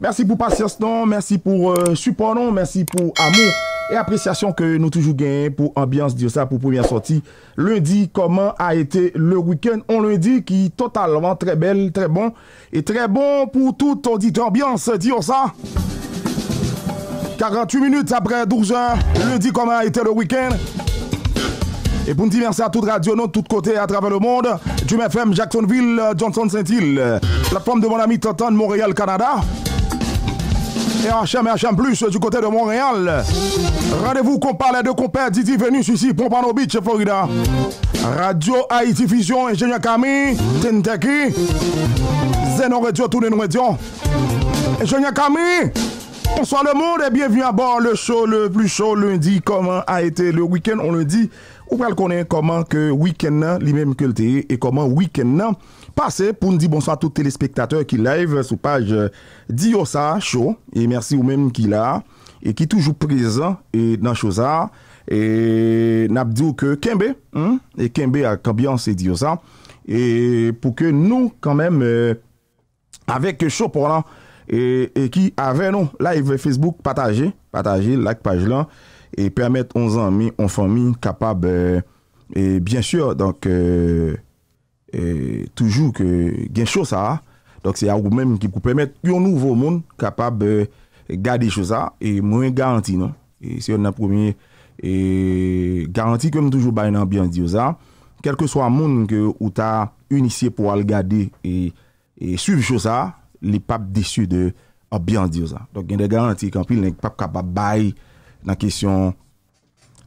Merci pour patience, non, merci pour support, non, merci pour amour et appréciation que nous toujours gagnons pour ambiance Diyosa pour première sortie. Lundi, comment a été le week-end? On lundi qui totalement très belle, très bon et très bon pour tout auditeur ambiance Diyosa. 48 minutes après 12 heures, lundi, comment a été le week-end? Et pour nous dire merci à toute radio, non, de tous côtés à travers le monde, du MFM, Jacksonville, Johnson Saint-Hil, plateforme de mon ami Toton de Montréal, Canada. Et HM plus du côté de Montréal. Rendez-vous comparé de compère Didi Venu ici, Pompano Beach, Florida. Radio Haïti Vision, ingénieur Camille, Tinteki. Zenon Radio, Toton Radio. Ingénieur Camille, bonsoir le monde et bienvenue à bord le show le plus chaud lundi. Comment a été le week-end? On le dit, ou pour le connaître comment que week-end, lui-même que le thé et comment week-end. Passez pour nous dire bonsoir à tous les téléspectateurs qui live sur page Diyosa Show. Et merci ou même qui là et qui toujours présent et dans Chosa. Et n'a dit que Kembe, hein? Et Kembe a ambiance et Diyosa. Et pour que nous, quand même, avec Show pour là, et qui avec nous, live Facebook, partagez, like page là, et permettre aux amis, aux familles capables, et bien sûr, donc, et toujours que gain chose ça donc c'est à vous même qui vous permettre un nouveau monde capable garder chose ça et moins garanti non et c'est un premier et garantie comme toujours ba une ambiance Diyosa quel que soit monde que ou ta initié pour aller garder et suivre chose ça les papes déçus de ambiance Diyosa donc gain des garanties qu'en pile n'est pas capable bail dans question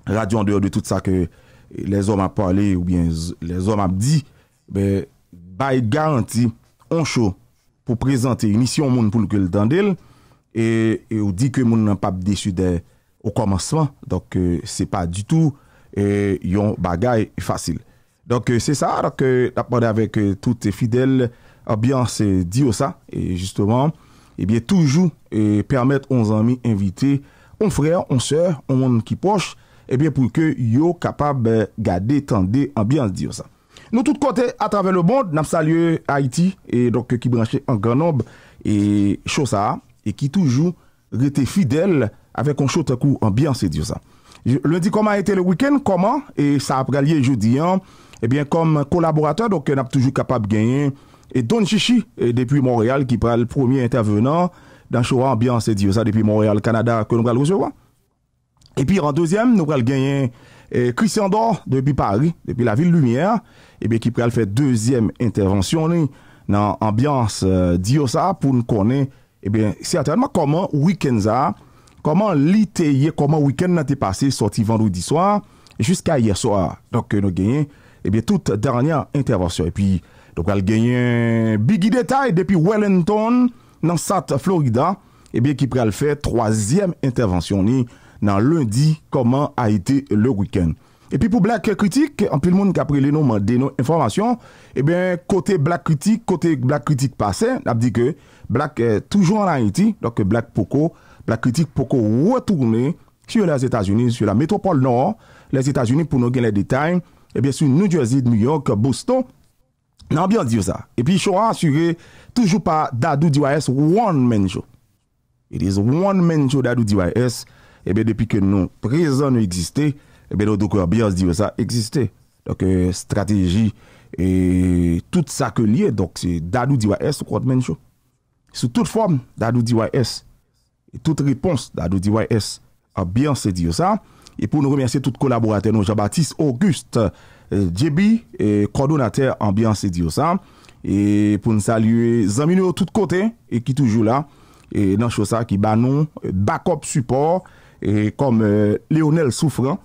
radio en dehors de tout ça que les hommes a parlé ou bien les hommes a dit ben by garantie on show pour présenter une mission monde pour que le tendel et on dit que monde n'a pas déçu au commencement donc c'est pas du tout yon bagay facile donc c'est ça donc d'aborder avec toutes les fidèles ambiance Diyosa et justement et bien toujours permettre aux amis invités aux frères aux sœurs aux monde qui proche et bien pour que yo capable garder tendez ambiance Diyosa. Nous tous côtés à travers le monde, nous saluons Haïti et donc qui branchait en Grenoble et Chosa et qui toujours était fidèle avec un short coup ambiance et Diyosa. Lundi comment a été le week-end? Comment et ça après lié jeudi hein? Eh bien comme collaborateur donc n'a toujours capable de gagner et Don Chichi et depuis Montréal qui prend le premier intervenant dans show ambiance et Diyosa depuis Montréal Canada que nous allons recevoir. Et puis en deuxième nous allons gagner Christian Dor depuis Paris depuis la ville Lumière. Et bien, qui pourrait faire deuxième intervention dans l'ambiance Diyosa pour nous connaître, et bien, certainement comment week-end ça, comment l'ITI, comment week-end a-t-il passé, sorti vendredi soir jusqu'à hier soir. Donc, nous gagnons, et bien, toute dernière intervention. Et puis, donc, nous gagnons Biggy Detaille depuis Wellington, dans South Florida, et bien, qui pourrait faire troisième intervention dans lundi, comment a été le week-end. Et puis pour Black Critique, en plus le monde qui a pris les noms des informations, eh bien, côté Black Critique passé, on a dit que Black toujours en Haïti, donc Black Critique Poco retourné sur les États-Unis, sur la métropole nord, les États-Unis pour nous gagner les détails, et bien sur New Jersey, New York, Boston, on a bien dit ça. Et puis, je suis assuré toujours par Dadou DYS, One Man Show. It is One Man Show Dadou DYS, et bien depuis que nous, présents, nous existons. Et bien, donc, ambiance Diyosa existait. Donc, stratégie et tout ça que lié. Donc, c'est Dadou DYS ou même chose. Sous toute forme, Dadou DYS. Et toute réponse, Dadou DYS. Ambiance Diyosa. Et pour nous remercier tous les collaborateurs, nous, Jean-Baptiste Auguste, JB, coordonnateur ambiance Diyosa. Et pour nous saluer, Zamino de tous côtés, et qui toujours là. Et dans Chosa, qui bat non, backup support, et comme Léonel Souffrant.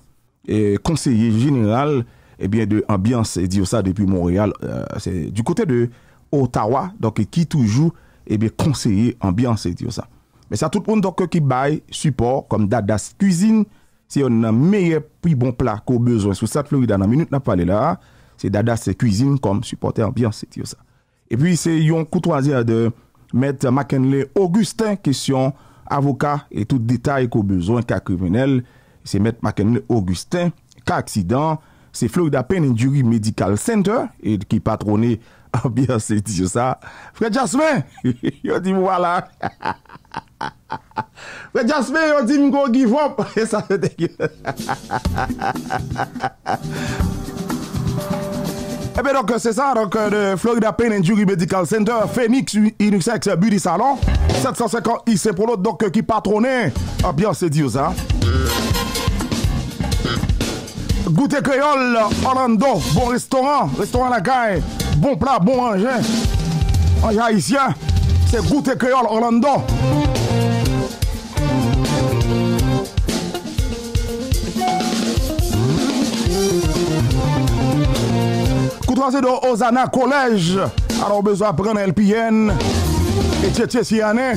Et conseiller général eh bien, de ambiance et Diyosa depuis Montréal, c'est du côté de Ottawa, donc qui toujours eh bien, conseiller ambiance et Diyosa. Mais ça, tout le monde donc, qui baille support comme Dada Cuisine, c'est un meilleur plus bon plat qu'on a besoin. Sur cette Florida, dans la minute, on a parlé là, c'est Dada Cuisine comme supporter ambiance et Diyosa. Et puis, c'est une courtoisie de Maître McKinley Augustin, question avocat et tout détail qu'on a besoin, cas criminel. C'est M. McKinley Augustin, cas accident, c'est Florida Pain Injury Medical Center, et qui patronné ambiance et dit ça. Frère Jasmin, il dit voilà. Frère Jasmin, il dit m'go give up. Et ça c'est dégueu. Eh bien donc c'est ça, donc le Florida Pain Injury Medical Center, Phoenix, Unisex, Beauty Salon, 750 IC pour l'autre, donc qui patronnait ambiance et dit ça. Goûtez créole, Orlando, bon restaurant, restaurant la caille, bon plat, bon engin, engin haïtien, c'est Goûtez créole, Orlando. Coutroisé de Osana Collège, alors besoin prendre LPN, et tchétché si y'en est,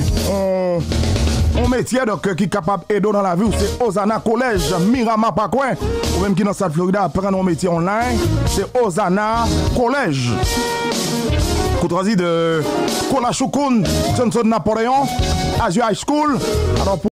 on métier donc qui est capable d'aider dans la vie, c'est Osana Collège, Mirama Pacoin, ou même qui dans South Florida prendre un métier online, c'est Osana Collège. Coutroisi de Kola Choukoun, Johnson Napoléon, Azure High School, alors pour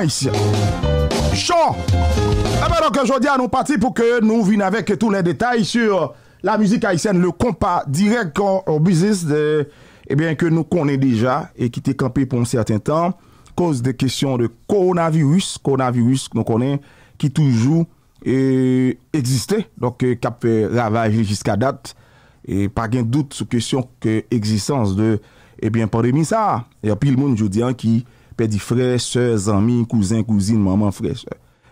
Nice. Chant. Eh bien donc aujourd'hui nous parti pour que nous venions avec tous les détails sur la musique haïtienne, le compas direct au business de, eh bien que nous connaissons déjà et qui était campé pour un certain temps cause des questions de coronavirus, nous connaissons qui toujours existait donc qui a fait ravage jusqu'à date et pas de doute sur question que existence de eh bien pandémie ça et puis le monde aujourd'hui qui perdit frères, sœurs, amis, cousins, cousines, maman, frères.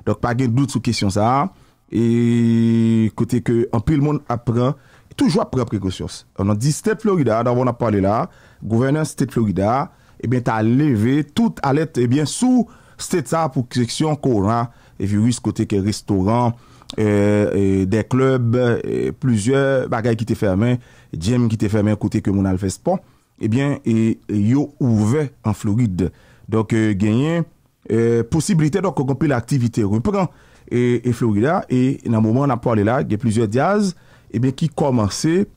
Donc pas de doute sur question ça et côté que en plus le monde apprend toujours après précaution. On a dit State Florida, d'abord on a parlé là, gouverneur State Florida, eh bien tu as levé toute alerte eh bien sous State ça pour question corona et virus côté que restaurant des clubs plusieurs bagages qui étaient fermés, gym qui étaient fermés côté que mon al fait sport, eh bien et yo ouvert en Floride. Donc, gagner possibilité donc qu'on peut l'activité reprend et Florida et dans le moment on a parlé là il y a plusieurs diaz et bien qui commençaient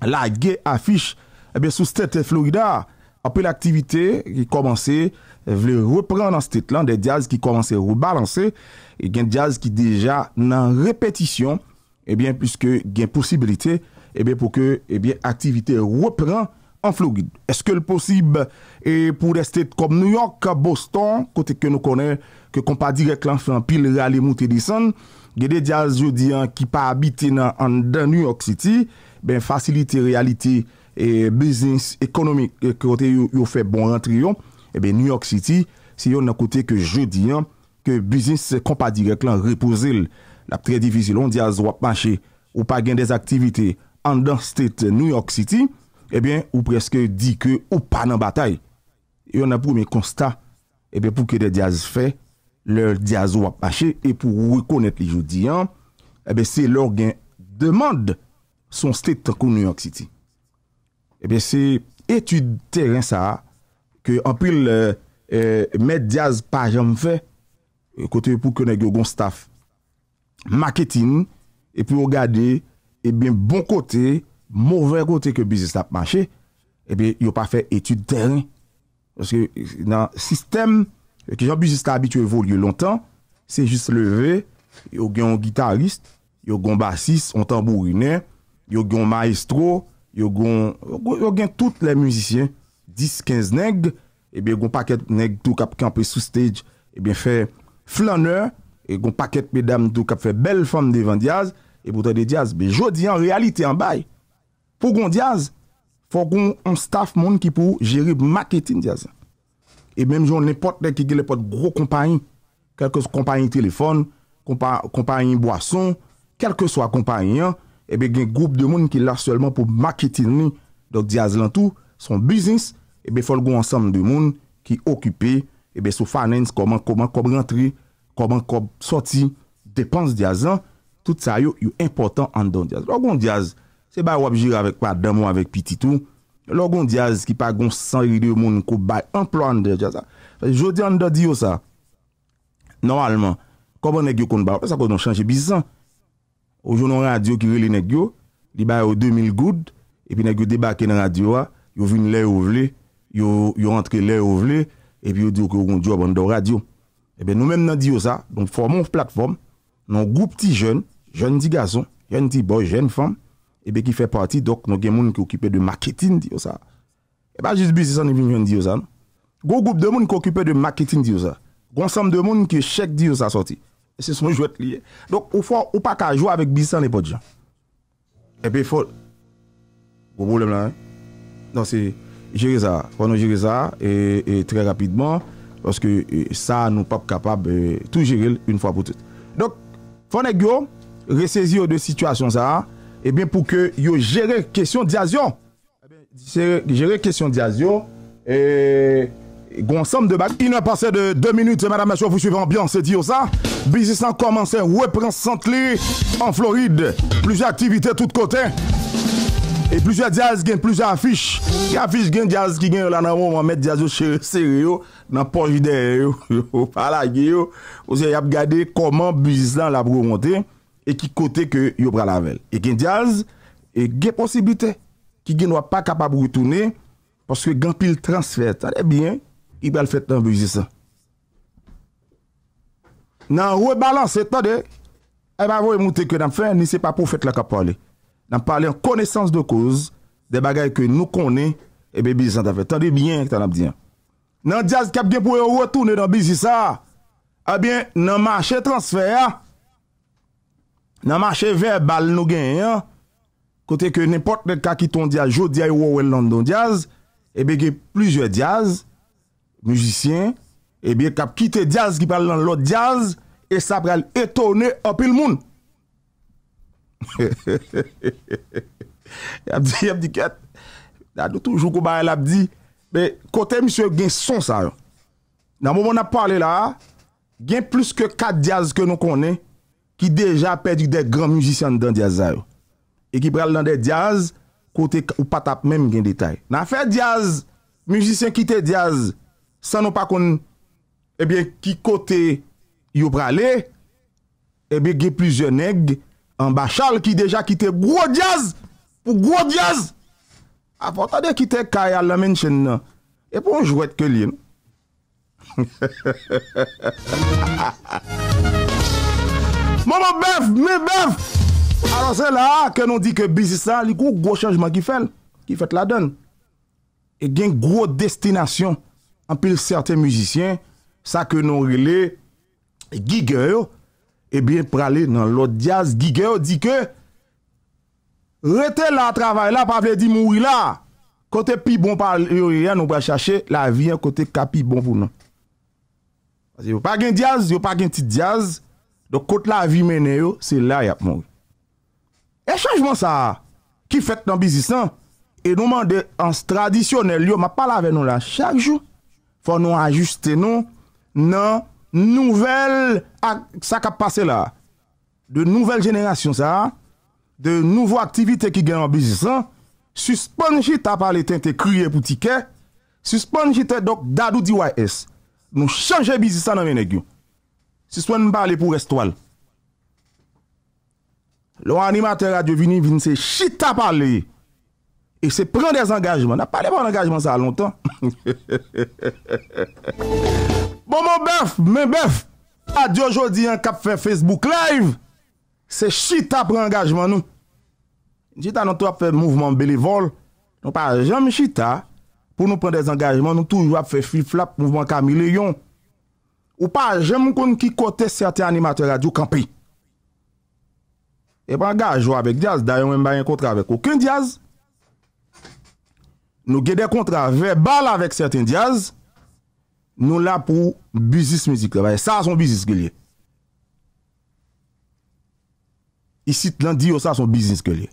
la guerre affiche et bien sous cette Florida après l'activité qui commençait veut reprendre dans cette là des diaz qui commençaient rebalancer et gain diaz qui déjà dans répétition et bien puisque gain possibilité et bien pour que et bien activité reprend en Floride. Est-ce que le possible est pour des states comme New York, Boston, côté que nous connaissons, que compas direct là, fait un pile rallye monter descendre, il y a des diaz jodiens qui pas habité dans New York City, ben facilité réalité et business économique côté yo fait bon rentrée et ben New York City, c'est si un côté que jodiens que business compas direct là reposer la très difficile on diaz doit marcher ou pas gain des activités en dans state New York City. Eh bien, ou presque dit que ou pas dans bataille. Et on a premier constat, eh bien, pour que des diaz fait, le diaz ou a marché, et pour reconnaître les joudiens, eh bien, c'est l'organe demande son state comme New York City. Eh bien, c'est étude terrain ça, que en pile, mettre diaz pas jamais fait, côté pour que nous un staff marketing, et puis regarder, eh bien, bon côté, mauvais côté que business a marché, eh bien, il n'a pas fait étude terrain. Parce que dans le système que j'ai juste habitué à évoluer longtemps, c'est juste levé, il y a un guitariste, il y a un bassiste, un tambourineur, il y a un maestro, il y a tous les musiciens, 10-15 nègres, et bien il y a un paquet de nègres qui ont campé sous stage, et bien fait flâneur, et un paquet de mesdames qui ont fait belle femme devant Diaz, et pourtant de Diaz, mais je dis en réalité en bail, pour qu'on Diaz, faut qu'on un staff monde qui pour gérer marketing Diaz. Et même j'en n'importe qui les porte gros compagnie, quelques compagnies téléphone, compagnie boisson, quel que soit compagnie, et bien un groupe de monde qui là seulement pour marketing. Donc Diaz l'entour, son business, et bien faut qu'on ensemble de monde qui occupé, et bien sous finance comment rentrer, comment sortir, dépense Diaz. Tout ça yo important en don Diaz. Logon Diaz, c'est pas ou gérer avec madame ou avec petit tout. Logon Diaz qui pas gon 102 monde ko bay emploi en Diaz. Je dis en Diaz ça. Normalement, comment nèg yo kon ba ça qu'on changer bizan. Aujourd'hui on radio qui relé nèg yo, li bay 2000 good et puis nèg yo débarquer dans radio a, yo vinn l'air ou vle, yo rentre l'air ou vle et puis yo dit que on job en radio. Et ben nous même dans Diaz ça, donc formons une plateforme, non groupe petit jeune jeunes petits garçons, jeunes petits boys, jeunes femmes, et bien qui fait partie, donc nous avons des gens qui occupent de marketing, Diyosa. Et pas juste business, on est venu en Diyosa. Gros groupe de monde qui occupent de marketing, Diyosa. Gros ensemble de monde qui check Diyosa sorti. Et c'est son jouet lié. Donc, il faut pas qu'à jouer avec business, les potes gens. Et puis, il faut. Gros problème là, hein? Non, c'est gérer ça. Il faut nous gérer ça, et très rapidement, parce que ça, nous ne sommes pas capables de tout gérer une fois pour toutes. Donc, il faut nous ressaisir de situation ça et bien pour que yo gérer question diasion gérer question diasion et ensemble de bagues. Il nous a passé de 2 minutes, madame monsieur, vous suivez ambiance Diyosa. Business a commencé représenter en Floride, plusieurs activités tout côté et plusieurs jazz gain, plusieurs affiches qui affiche gain jazz qui gain là dans moment mettre diazo sérieux dans poche derrière par la gueule vous avez regarder comment business là pour monter. Et qui côté que yo pral avec et gen Diaz et gen possibilité qui gen pas capable retourner parce que gen pile transfert ça bien il va le faire dans business nan rebalancer tande et va vous monter que n'a faire ni c'est pas prophète la qui parler n'a parler en connaissance de cause des bagages que nous connaît et ben business t'a fait tande bien t'a dit nan Diaz qui gen pour retourner dans business ça eh bien dans marché transfert. Dans le marché verbal, nous gagnons. Côté que n'importe quel cas qui tombe Diaz, Jody ou Wellington Diaz, et bien plusieurs Diaz, musiciens, et bien qui quittent Diaz qui parlent dans l'autre Diaz, et ça va étonner un peu le monde. Il a dit que, il toujours qu'on a dit, mais côté monsieur, il y a son ça. Dans le moment où on a parlé là, il y a plus que 4 Diaz que nous connaissons. Qui déjà perdu des grands musiciens dans Diaz et qui prennent dans des Diaz côté ou pas tape même gain détail. N'a fait Diaz musicien qui te Diaz sans nous pas qu'on eh bien qui côté yo pralé eh bien gè plusieurs nèg en bachal qui déjà quitté gros Diaz pour gros Diaz avant de quitter Kaya la mention et pour un jouet que li. Maman bœuf, mais bœuf. Alors c'est là que nous dit que business là, il y a un gros changement qui fait la donne. Et il y a une grosse destination. En plus, certains musiciens, ça que nous relais, Gigayo, et bien, pour aller dans l'autre jazz, Gigayo dit que, rete là, travail là, pas veut dire mourir là. Côté pi bon par rien, nous va chercher la vie, côté capi bon pour nous. Parce que vous pas de jazz, vous pas de petit jazz. Donc, quand la vie mène, c'est là qu'il y a mort. Et changement ça, qui fait dans le business, et nous demandons en traditionnel, je parle avec nous là, chaque jour, il faut nous ajuster nous dans nouvelle, ça qui a passé là, de nouvelles générations, ça, de nouvelles activités qui gagnent en business, suspend Chita par les teintes criées pour ticket, suspend Chita donc Dadou DYS. Nous changeons business dans les négociations. Si soit nous parler pour Estoile. L'animateur Radio Vini, c'est Chita parler. Et c'est prendre des engagements. On n'a pas parlé pas d'engagement ça longtemps. Bon, mon bœuf, radio aujourd'hui en cap fait Facebook Live. C'est Chita prend engagement nous. Chita nous a fait mouvement bénévole. Nous pas jamais Chita pour nous prendre des engagements. Nous toujours fait flip-flap mouvement caméléon. Ou pas jamais qu'on qui côté certains animateurs radio campé. Et pas engagement avec Diaz. D'ailleurs, on n'a pas un contrat avec aucun Diaz. Nous avons des contrats verbaux avec certains Diaz. Nous là pour business musique. Ça, son business que lié. Ici, l'on dit ça, son business que lié.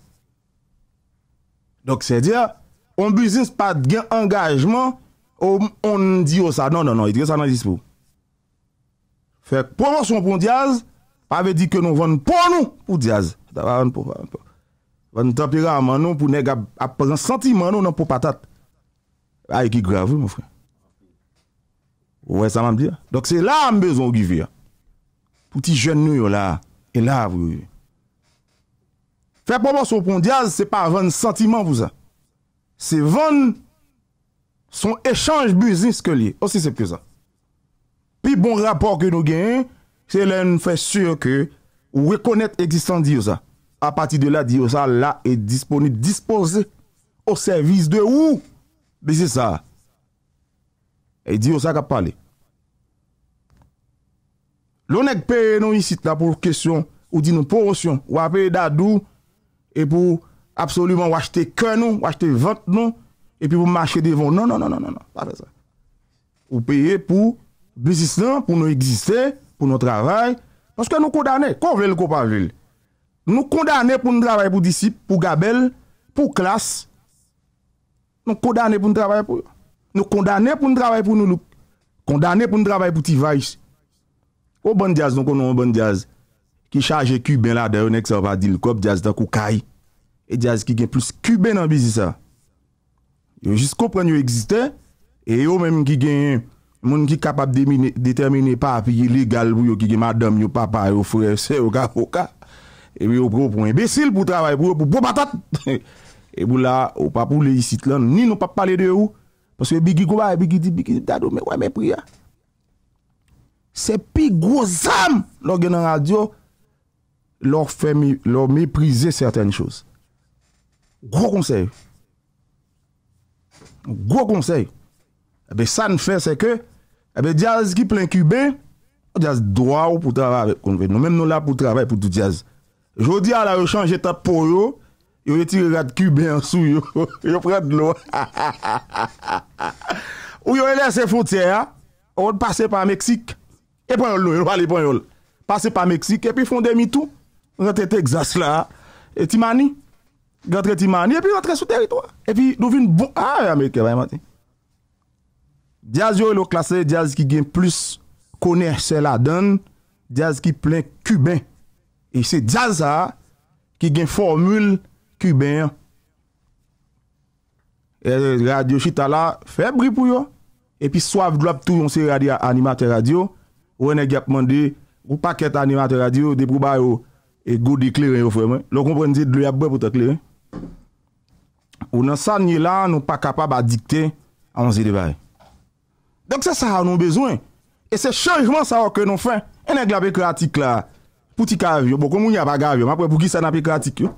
Donc, c'est-à-dire, on business pas de gain engagement, on dit ça. Non, non, non, il dit ça dans le dispo. Fait promotion pour Diaz, pas veut dire que nous vendons pour nous, pour Diaz. Nous tempérament non pour nèg a prendre sentiment non pour patate. Aïe qui grave mon frère. Ouais ça m'a dit. Donc c'est là on besoin rivière. Pour ti jeune nous là et là vous. Faire promotion pour Diaz, c'est pas vendre sentiment pour ça. C'est vendre son échange business que lié. Aussi c'est que ça. Puis bon rapport que nous gagnons, c'est là nous fait sûr que ou reconnaître existence Diyosa. À partir de là, Diyosa là est disponible, disposé au service de où? Mais c'est ça. Et Diyosa qui a parlé. L'on est payé non ici là pour question ou dit nous promotion ou à payer Dadou et pour absolument acheter que nous, acheter vente nous et puis pour marcher devant. Non, non, non, non, non, non, pas ça. Ou payer pour business non, pour nous exister, pour notre travail, parce que nous condamnons, qu'on veut le qu'on pas veut. Nous condamnons pour nous travailler pour disciples, pour Gabel, pour classe. Nous condamnons pour nous travailler pour nous. Condamnons pour nous travailler pour nous. Condamnés pour nous travailler pour Tivaïs. Au bon jazz, nous connaissons un bon jazz. Qui charge cubain là, d'ailleurs, n'est-ce pas dire le cop jazz dans Koukaï. Et jazz qui gagne plus cubain dans le business. Ils juste comprennent qu'ils existent. Et eux même qui gagnent, les qui sont capables de déterminer pas payer légal pour eux qui gagnent madame, yo papa, yo frère, c'est au cas au cas. Et puis, vous pour imbécile pour travailler, pour patate. Et vous là, ou pas pour les ici, ni nous pas parler de vous. Parce que Biggy Goba, Biggy dit, Biggy Dado, mais ouais, mais prière. C'est plus gros âme, l'orgue dans la radio, leur fait mépriser certaines choses. Gros conseil. Gros conseil. Eh bien, ça nous fait, c'est que, eh bien, Diaz qui plein cubain, Diaz droit ou pour travailler avec nous. Même nous là pour travailler pour tout Diaz. Je dis à la rechange ta pour yo, yo retire rad cubain en sous yo, yo prend de l'eau. Ou yo laisse frontière, on passe par Mexique et prend l'eau, yo aller prend l'eau. Passe par Mexique et puis font demi-tour, rentre Texas là, et Timani, rentre Timani et puis rentre sous territoire. Et puis nous vinn bon ah américain va matin. Diaz yo le classé, Diaz qui gagne plus connaisseur la donne, Diaz qui plein cubain. Et c'est Diaz qui a une formule cubaine. Et Radio Chita là, fait bruit pour eux. Et puis, soif de l'op tout, on s'est radio animateur radio. Ou on a demandé, ou paquet animateur radio, des proubas et Goûtez créole, vous frère. L'on comprend que l'on a besoin pour t'éclairer. Ou dans ça, nous ne sommes pas capables de dicter à on se débarrasser. Donc, c'est ça que nous avons besoin. Et c'est changement ça que nous faisons. On a glabé créatique là. Pour ti cavio, bon comme on y a pas cavio, après pour qui ça n'a pas pratique yo.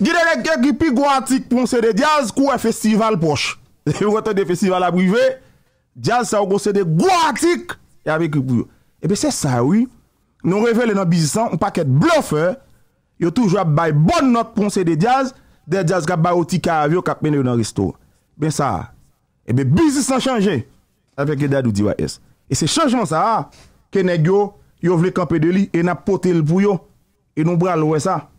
Gide les gars qui pi goatique pour c'est de jazz kou festival proche. Vous entendez festival à privé, jazz ça on c'est de goatique et avec pou. Et ben c'est ça oui. Nous révéler dans business on paquet bluffeur, yo toujours bay bonne note pour c'est de jazz qui bay ti cavio qui mène dans resto. Ben ça. Et ben business sans changer avec Dadou DYS. Et c'est changement ça que nèg yo vle camper de li et n'a poté le pou yo et nous bral ouais ça.